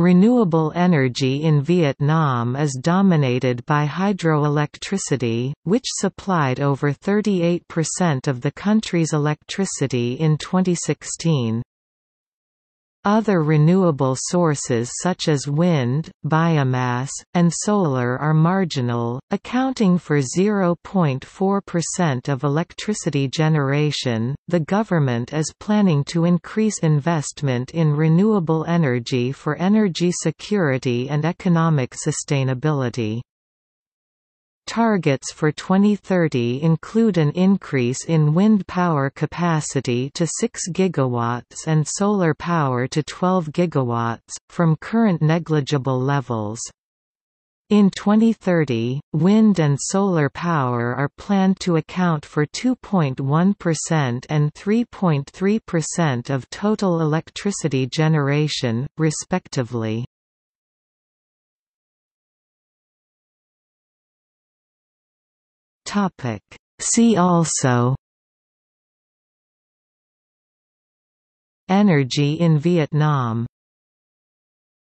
Renewable energy in Vietnam is dominated by hydroelectricity, which supplied over 38% of the country's electricity in 2016. Other renewable sources such as wind, biomass, and solar are marginal, accounting for 0.4% of electricity generation. The government is planning to increase investment in renewable energy for energy security and economic sustainability. Targets for 2030 include an increase in wind power capacity to 6 GW and solar power to 12 GW, from current negligible levels. In 2030, wind and solar power are planned to account for 2.1% and 3.3% of total electricity generation, respectively. See also: Energy in Vietnam.